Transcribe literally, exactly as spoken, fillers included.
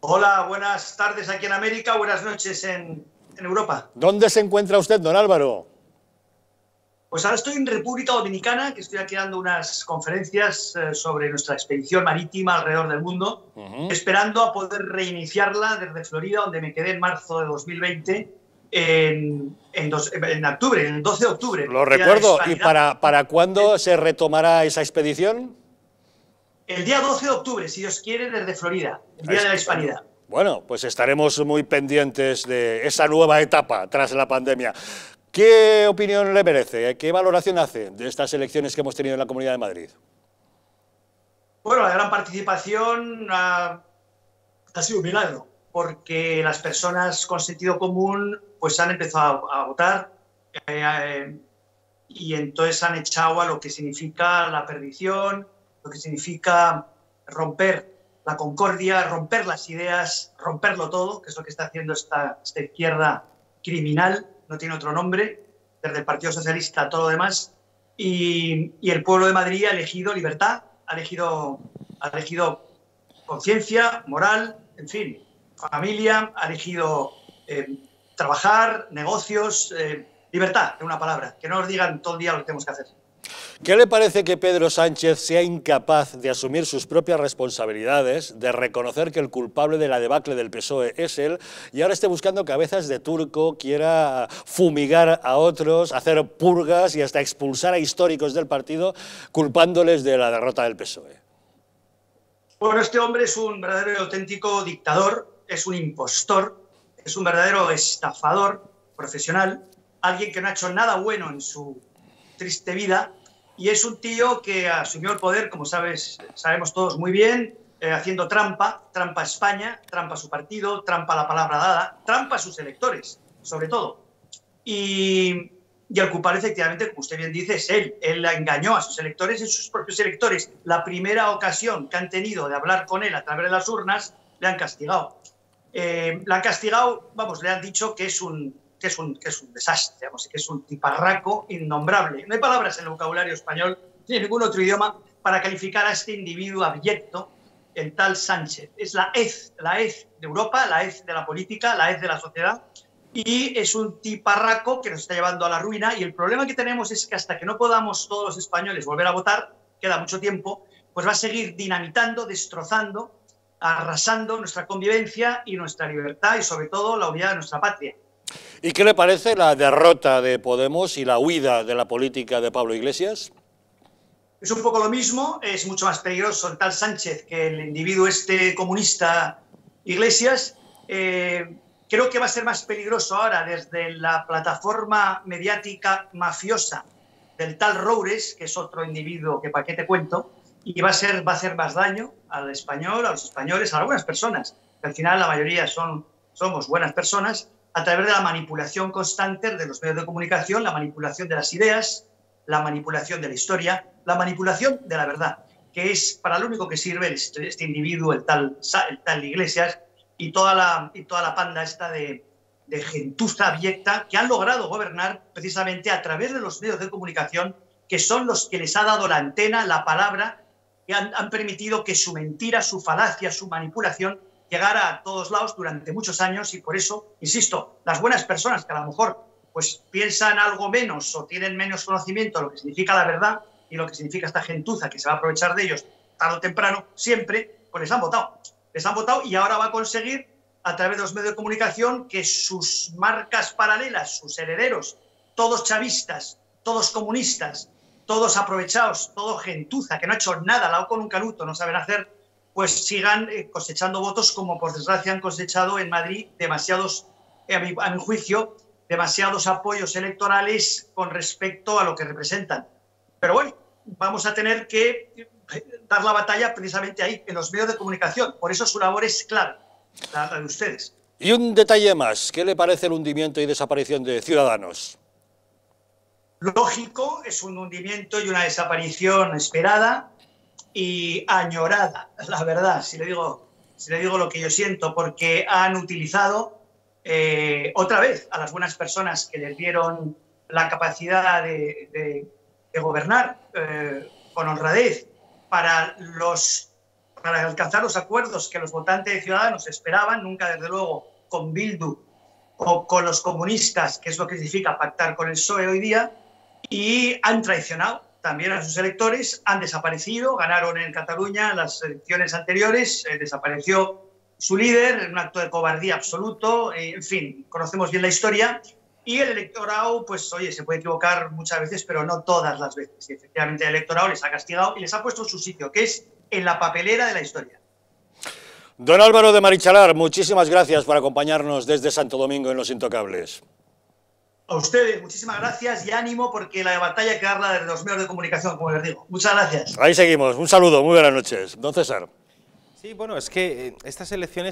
Hola, buenas tardes aquí en América, buenas noches en, en Europa. ¿Dónde se encuentra usted, don Álvaro? Pues ahora estoy en República Dominicana, que estoy aquí dando unas conferencias eh, sobre nuestra expedición marítima alrededor del mundo, uh-huh. esperando a poder reiniciarla desde Florida, donde me quedé en marzo de dos mil veinte, en, en, dos, en octubre, el doce de octubre. Lo recuerdo. ¿Y para, para cuándo eh, se retomará esa expedición? El día doce de octubre, si Dios quiere, desde Florida, el Día de la Hispanidad. Bueno, pues estaremos muy pendientes de esa nueva etapa tras la pandemia. ¿Qué opinión le merece? ¿Qué valoración hace de estas elecciones que hemos tenido en la Comunidad de Madrid? Bueno, la gran participación ha, ha sido un milagro, porque las personas con sentido común pues han empezado a, a votar eh, eh, y entonces han echado a lo que significa la perdición, lo que significa romper la concordia, romper las ideas, romperlo todo, que es lo que está haciendo esta, esta izquierda criminal. No tiene otro nombre, desde el Partido Socialista a todo lo demás, y, y el pueblo de Madrid ha elegido libertad, ha elegido, ha elegido conciencia, moral, en fin, familia, ha elegido eh, trabajar, negocios, eh, libertad, en una palabra, que no nos digan todo el día lo que tenemos que hacer. ¿Qué le parece que Pedro Sánchez sea incapaz de asumir sus propias responsabilidades, de reconocer que el culpable de la debacle del P S O E es él, y ahora esté buscando cabezas de turco, quiera fumigar a otros, hacer purgas y hasta expulsar a históricos del partido, culpándoles de la derrota del P S O E? Bueno, este hombre es un verdadero y auténtico dictador, es un impostor, es un verdadero estafador profesional, alguien que no ha hecho nada bueno en su triste vida, y es un tío que asumió el poder, como sabes, sabemos todos muy bien, eh, haciendo trampa, trampa a España, trampa a su partido, trampa a la palabra dada, trampa a sus electores, sobre todo. Y, y el culpable, efectivamente, como usted bien dice, es él. Él engañó a sus electores y sus propios electores. La primera ocasión que han tenido de hablar con él a través de las urnas, le han castigado. Eh, le han castigado, vamos, le han dicho que es un... Que es, un, que es un desastre, digamos, que es un tiparraco innombrable. No hay palabras en el vocabulario español, ni en ningún otro idioma, para calificar a este individuo abyecto, el tal Sánchez. Es la hez, la hez de Europa, la hez de la política, la hez de la sociedad, y es un tiparraco que nos está llevando a la ruina, y el problema que tenemos es que hasta que no podamos todos los españoles volver a votar, queda mucho tiempo, pues va a seguir dinamitando, destrozando, arrasando nuestra convivencia y nuestra libertad, y sobre todo la unidad de nuestra patria. ¿Y qué le parece la derrota de Podemos y la huida de la política de Pablo Iglesias? Es un poco lo mismo, es mucho más peligroso el tal Sánchez que el individuo este comunista Iglesias. Eh, creo que va a ser más peligroso ahora desde la plataforma mediática mafiosa del tal Roures, que es otro individuo que para qué te cuento, y va a, ser, va a hacer más daño al español, a los españoles, a algunas personas, que al final la mayoría son, somos buenas personas, a través de la manipulación constante de los medios de comunicación, la manipulación de las ideas, la manipulación de la historia, la manipulación de la verdad, que es para lo único que sirve este individuo, el tal, el tal Iglesias, y toda la, y toda la panda esta de, de gentuza abyecta que han logrado gobernar precisamente a través de los medios de comunicación, que son los que les ha dado la antena, la palabra, que han, han permitido que su mentira, su falacia, su manipulación llegar a todos lados durante muchos años, y por eso, insisto, las buenas personas que a lo mejor pues piensan algo menos o tienen menos conocimiento de lo que significa la verdad y lo que significa esta gentuza que se va a aprovechar de ellos tarde o temprano, siempre, pues les han votado. Les han votado y ahora va a conseguir a través de los medios de comunicación que sus marcas paralelas, sus herederos, todos chavistas, todos comunistas, todos aprovechados, todos gentuza, que no ha hecho nada, lao con un canuto, no saben hacer, pues sigan cosechando votos como por desgracia han cosechado en Madrid demasiados, a mi, a mi juicio, demasiados apoyos electorales con respecto a lo que representan. Pero bueno, vamos a tener que dar la batalla precisamente ahí, en los medios de comunicación. Por eso su labor es clara, la de ustedes. Y un detalle más, ¿qué le parece el hundimiento y desaparición de Ciudadanos? Lógico, es un hundimiento y una desaparición esperada y añorada, la verdad, si le digo, si le digo lo que yo siento, porque han utilizado eh, otra vez a las buenas personas que les dieron la capacidad de, de, de gobernar eh, con honradez para los para alcanzar los acuerdos que los votantes de Ciudadanos esperaban, nunca desde luego con Bildu o con los comunistas, que es lo que significa pactar con el P S O E hoy día, y han traicionado también a sus electores, han desaparecido, ganaron en Cataluña las elecciones anteriores, eh, desapareció su líder en un acto de cobardía absoluto, eh, en fin, conocemos bien la historia, y el electorado, pues oye, se puede equivocar muchas veces, pero no todas las veces, y efectivamente el electorado les ha castigado y les ha puesto en su sitio, que es en la papelera de la historia. Don Álvaro de Marichalar, muchísimas gracias por acompañarnos desde Santo Domingo en Los Intocables. A ustedes, muchísimas gracias y ánimo porque la batalla hay que darla desde los medios de comunicación, como les digo. Muchas gracias. Ahí seguimos. Un saludo, muy buenas noches. Don César. Sí, bueno, es que estas elecciones